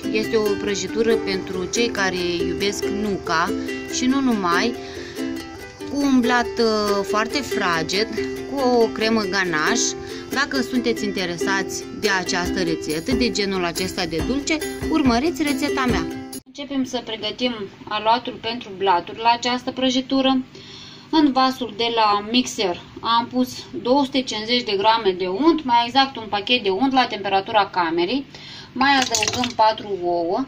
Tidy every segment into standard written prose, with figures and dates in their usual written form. Deci este o prăjitură pentru cei care iubesc nuca și nu numai, cu un blat foarte fraged, cu o cremă ganaș. Dacă sunteți interesați de această rețetă, de genul acesta de dulce, urmăriți rețeta mea. Începem să pregătim aluatul pentru blaturi la această prăjitură. În vasul de la mixer am pus 250 de grame de unt, mai exact un pachet de unt la temperatura camerei. Mai adăugăm 4 ouă.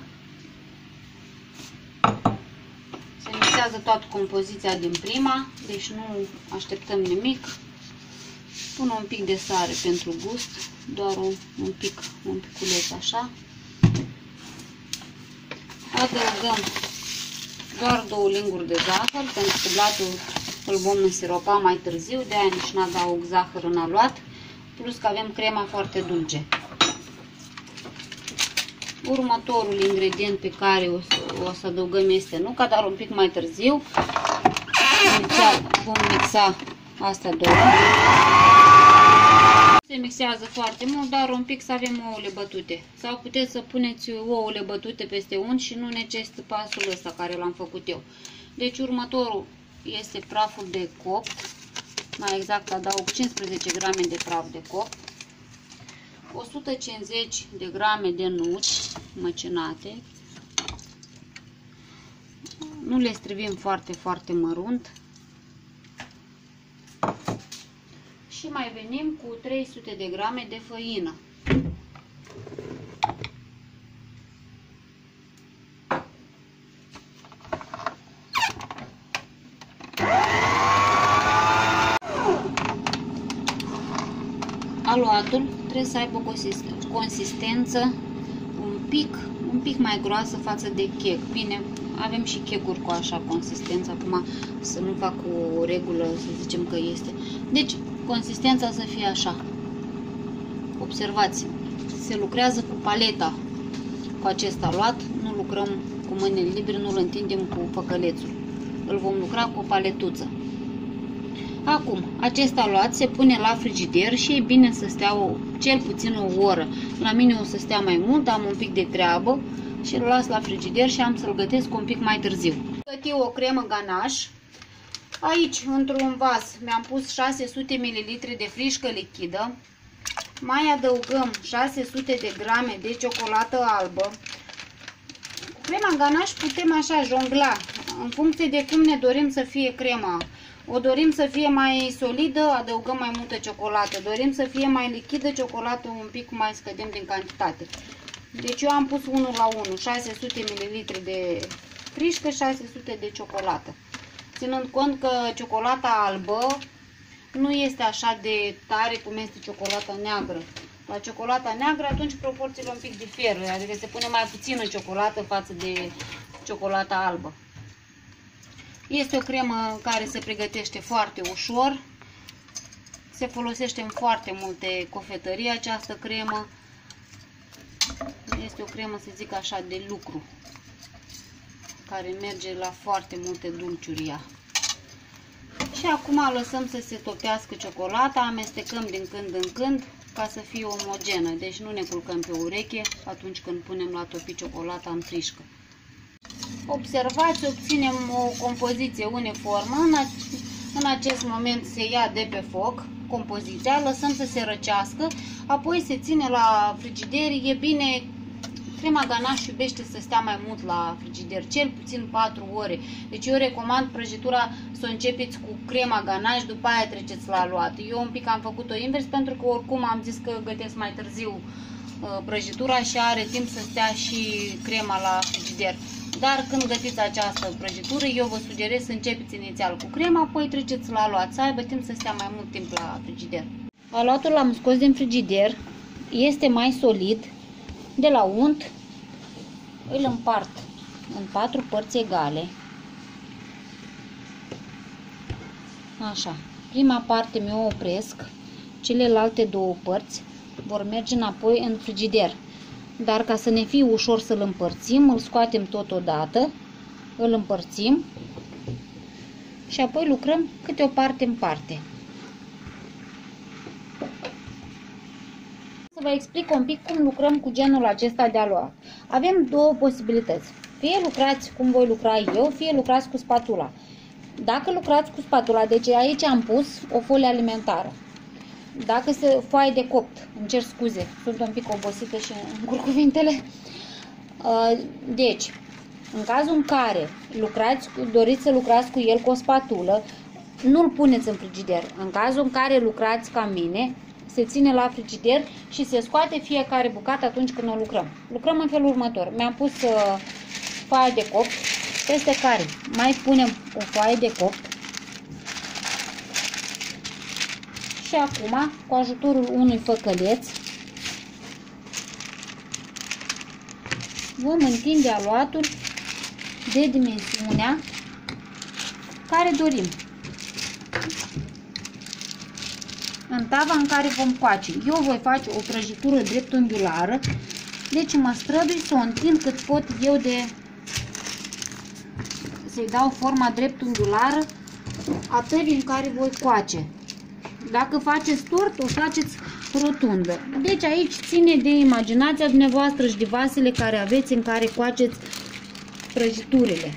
Se mixează toată compoziția din prima, deci nu așteptăm nimic. Pun un pic de sare pentru gust, doar un piculeț așa. Adăugăm doar 2 linguri de zahăr, pentru că blatul îl vom însiropa mai târziu, de aia nici n-adaug zahăr în aluat, plus că avem crema foarte dulce. Următorul ingredient pe care o să adăugăm este nuca, dar un pic mai târziu. Vom mixa astea două. Se mixează foarte mult, dar un pic să avem ouăle bătute. Sau puteți să puneți ouăle bătute peste unt și nu necesită pasul ăsta care l-am făcut eu. Deci următorul este praful de copt. Mai exact adaug 15 grame de praf de copt. 150 de grame de nuci măcinate. Nu le strivim foarte mărunt. Și mai venim cu 300 de grame de făină. Aluatul trebuie să aibă o consistență un pic mai groasă față de chec. Bine, avem și checuri cu așa consistență. Acum să nu fac o regulă, să zicem că este. Deci, consistența să fie așa. Observați, se lucrează cu paleta cu acest aluat. Nu lucrăm cu mâinile libere, nu îl întindem cu păcălețul. Îl vom lucra cu o paletuță. Acum, acest aluat se pune la frigider și e bine să stea cel puțin o oră. La mine o să stea mai mult, am un pic de treabă și îl las la frigider și am să-l gătesc un pic mai târziu. Gătim o cremă ganaș. Aici, într-un vas, mi-am pus 600 ml de frișcă lichidă. Mai adăugăm 600 de grame de ciocolată albă. Cu crema ganaș putem așa jongla, în funcție de cum ne dorim să fie crema. O dorim să fie mai solidă, adăugăm mai multă ciocolată. Dorim să fie mai lichidă, ciocolată un pic mai scădem din cantitate. Deci eu am pus 1:1, 600 ml de frișcă, 600 de ciocolată. Ținând cont că ciocolata albă nu este așa de tare cum este ciocolata neagră. La ciocolata neagră atunci proporțiile un pic diferă, adică se pune mai puțină ciocolată față de ciocolata albă. Este o cremă care se pregătește foarte ușor, se folosește în foarte multe cofetării această cremă. Este o cremă, să zic așa, de lucru, care merge la foarte multe dulciuri. Și acum lăsăm să se topească ciocolata, amestecăm din când în când ca să fie omogenă, deci nu ne culcăm pe ureche atunci când punem la topi ciocolata în frișcă. Observați, obținem o compoziție uniformă. În acest moment se ia de pe foc compoziția, lăsăm să se răcească, apoi se ține la frigider. E bine, crema ganaș iubește să stea mai mult la frigider, cel puțin 4 ore. Deci eu recomand prăjitura să o începeți cu crema ganaș, după aia treceți la aluat. Eu un pic am făcut-o invers pentru că oricum am zis că gătesc mai târziu prăjitura și are timp să stea și crema la frigider. Dar când gătiți această prăjitură, eu vă sugerez să începeți inițial cu crema, apoi treceți la aluat, să aibă timp să stea mai mult timp la frigider. Aluatul l-am scos din frigider, este mai solid, de la unt, îl împart în 4 părți egale. Așa, prima parte mi-o opresc, celelalte 2 părți vor merge înapoi în frigider. Dar ca să ne fie ușor să-l împărțim, îl scoatem totodată, îl împărțim și apoi lucrăm câte o parte în parte. vă explic un pic cum lucrăm cu genul acesta de aluat. Avem două posibilități. Fie lucrați cum voi lucra eu, fie lucrați cu spatula. Dacă lucrați cu spatula, deci aici am pus o folie alimentară. Dacă se foaie de copt, îmi cer scuze, sunt un pic obosită și încurc cuvintele. Deci, în cazul în care doriți să lucrați cu el cu o spatulă, nu-l puneți în frigider. În cazul în care lucrați ca mine, se ține la frigider și se scoate fiecare bucată atunci când o lucrăm. Lucrăm în felul următor. Mi-am pus foaia de copt, peste care mai punem o foaie de copt. Și acum, cu ajutorul unui făcăleț, vom întinde aluatul de dimensiunea care dorim. În tava în care vom coace, eu voi face o prăjitură dreptunghiulară, deci mă strădui să o întind cât pot eu să-i dau forma dreptunghiulară a tăvii în care voi coace. Dacă faceți tort, o faceți rotundă. Deci aici ține de imaginația dumneavoastră și de vasele care aveți în care coaceți prăjiturile.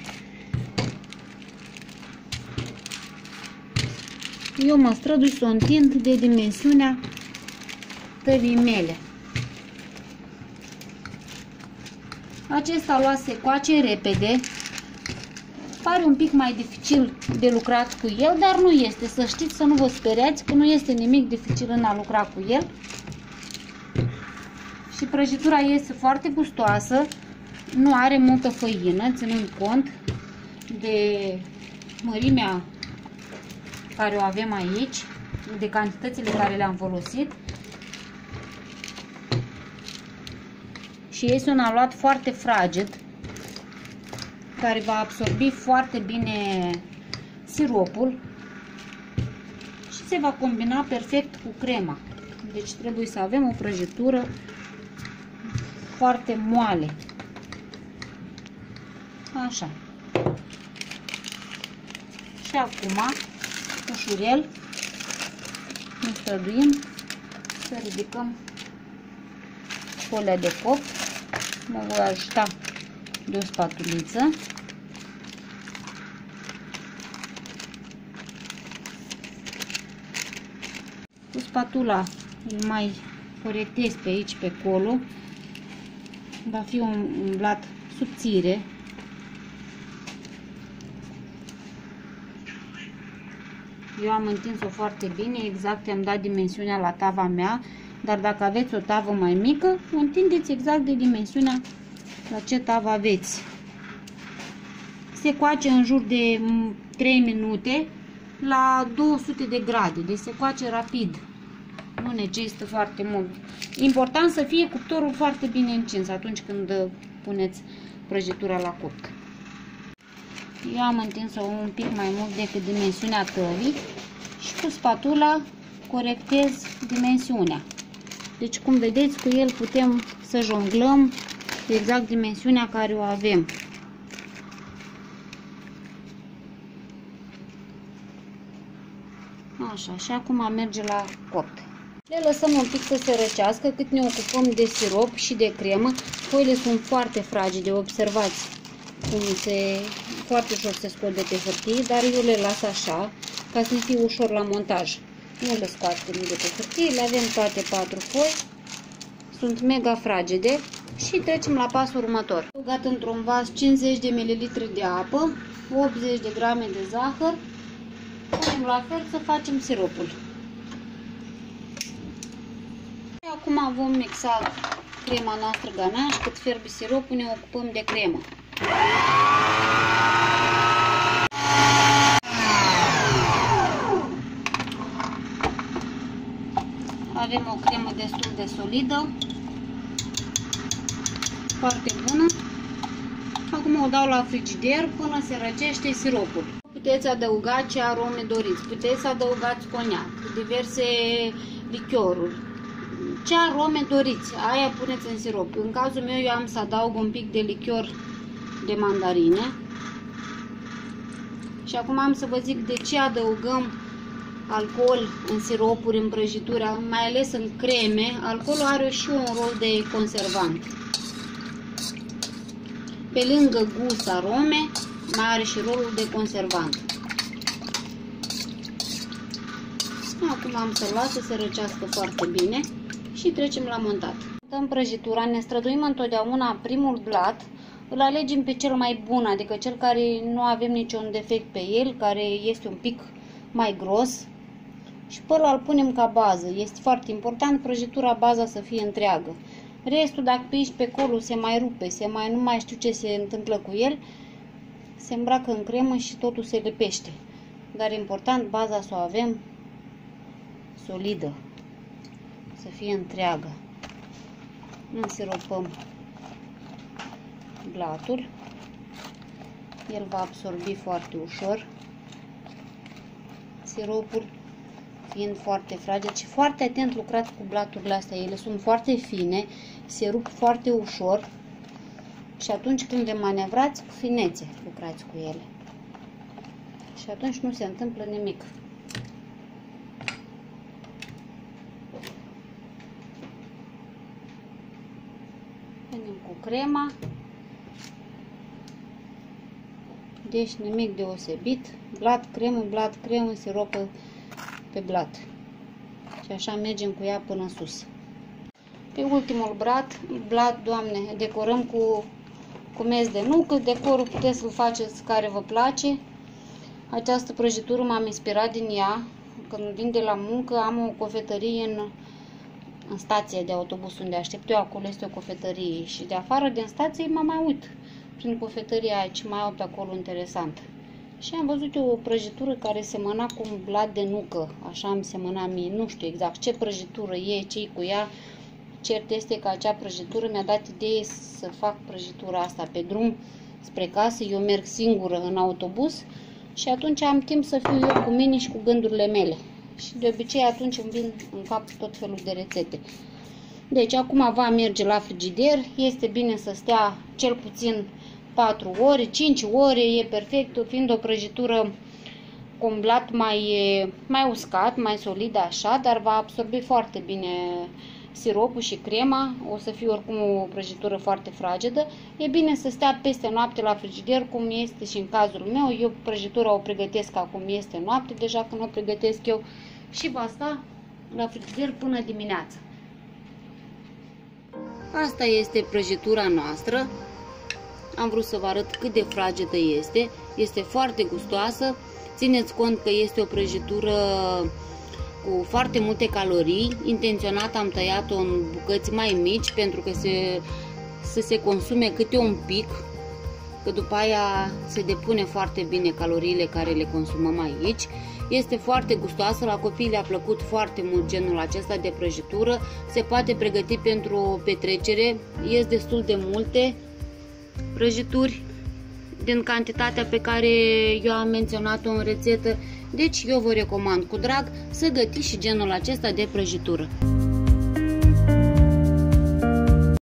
Eu mă strădui să o întind de dimensiunea tăvii mele. Acesta aluat se coace repede. Pare un pic mai dificil de lucrat cu el, dar nu este. Să știți, să nu vă speriați, că nu este nimic dificil în a lucra cu el. Și prăjitura este foarte gustoasă, nu are multă făină, ținând cont de mărimea care o avem aici, de cantitățile care le-am folosit. Și este un aluat foarte fraged, care va absorbi foarte bine siropul și se va combina perfect cu crema. Deci trebuie să avem o prăjitură foarte moale. Așa. Și acum, ușurel, ne străduim să ridicăm folia de copt. Mă voi ajuta de o spatuliță. Cu spatula îl mai corectez pe aici, pe acolo. Va fi un blat subțire. Eu am întins-o foarte bine, exact am dat dimensiunea la tava mea, dar dacă aveți o tavă mai mică, o întindeți exact de dimensiunea la ce tavă aveți. Se coace în jur de 3 minute la 200 de grade, deci se coace rapid, nu necesită foarte mult. Important să fie cuptorul foarte bine încins atunci când puneți prăjitura la copt. Eu am întins-o un pic mai mult decât dimensiunea tăvii și cu spatula corectez dimensiunea. Deci, cum vedeți, cu el putem să jonglăm exact dimensiunea care o avem. Așa, și acum merge la copt. Le lăsăm un pic să se răcească cât ne ocupăm de sirop și de cremă. Foile sunt foarte fragile, observați cum foarte ușor se scot de pe hârtie, dar eu le las așa ca să fie ușor la montaj. Nu le scoatem de pe hârtie, le avem toate 4 foi. Sunt mega fragede. Și trecem la pasul următor. Băgat într-un vas 50 de ml de apă, 80 de grame de zahăr. Punem la fel să facem siropul. Și acum vom mixa crema noastră ganache. Cât fierbe siropul, ne ocupăm de cremă. Avem o cremă destul de solidă, foarte bună. Acum o dau la frigider până se răcește siropul. Puteți adăuga ce arome doriți, puteți să adăugați coniac, diverse lichioruri, ce arome doriți, aia puneți în sirop. În cazul meu eu am să adaug un pic de lichior de mandarină. Și acum am să vă zic de ce adăugăm alcool în siropuri, în prăjitura, mai ales în creme, alcoolul are și un rol de conservant. Pe lângă gust, arome, mai are și rolul de conservant. Acum am să las să se răcească foarte bine și trecem la montat. Montăm prăjitura, ne străduim întotdeauna primul blat, îl alegem pe cel mai bun, adică cel care nu avem niciun defect pe el, care este un pic mai gros, și pe ăla îl punem ca bază. Este foarte important prăjitura, baza să fie întreagă. Restul, dacă pe aici pe colo se mai rupe, nu mai știu ce se întâmplă cu el, se îmbracă în cremă și totul se lipește. Dar important, baza să o avem solidă, să fie întreagă. Însiropăm blatul, el va absorbi foarte ușor. Siropul fiind foarte fragil și foarte atent lucrat cu blaturile astea, ele sunt foarte fine, se rup foarte ușor și atunci când le manevrați, cu finețe lucrați cu ele și atunci nu se întâmplă nimic. Venim cu crema, deci nimic deosebit, blat, cremă, siropă pe blat, și așa mergem cu ea până sus. Pe ultimul blat, doamne, decorăm cu mez de nucă. Decorul puteți să-l faceți care vă place. Această prăjitură m-am inspirat din ea. Când vin de la muncă, am o cofetărie în stație de autobuz unde aștept eu, acolo este o cofetărie, și de afară din stație mă mai uit prin cofetăria aici, mai au pe acolo interesant. Și am văzut eu o prăjitură care semăna cu un blat de nucă, așa îmi semăna mie, nu știu exact ce prăjitură e, ce-i cu ea. Cert este că acea prăjitură mi-a dat idee să fac prăjitura asta. Pe drum spre casă, eu merg singură în autobuz și atunci am timp să fiu eu cu mine și cu gândurile mele. Și de obicei atunci îmi vin în cap tot felul de rețete. Deci acum va merge la frigider, este bine să stea cel puțin 4 ore, 5 ore, e perfect, fiind o prăjitură cu un blat mai uscat, mai solid așa, dar va absorbi foarte bine siropul și crema, o să fie oricum o prăjitură foarte fragedă. E bine să stea peste noapte la frigider, cum este și în cazul meu. Eu prăjitura o pregătesc acum, este noapte deja când o pregătesc eu, și va sta la frigider până dimineața. Asta este prăjitura noastră. Am vrut să vă arăt cât de fragedă este. Este foarte gustoasă. Țineți cont că este o prăjitură cu foarte multe calorii. Intenționat am tăiat-o în bucăți mai mici pentru că să se consume câte un pic, că după aia se depune foarte bine caloriile care le consumăm aici. Este foarte gustoasă, la copii le-a plăcut foarte mult genul acesta de prăjitură. Se poate pregăti pentru o petrecere. Ies destul de multe prăjituri din cantitatea pe care eu am menționat-o în rețetă, deci eu vă recomand cu drag să gătiți și genul acesta de prăjitură.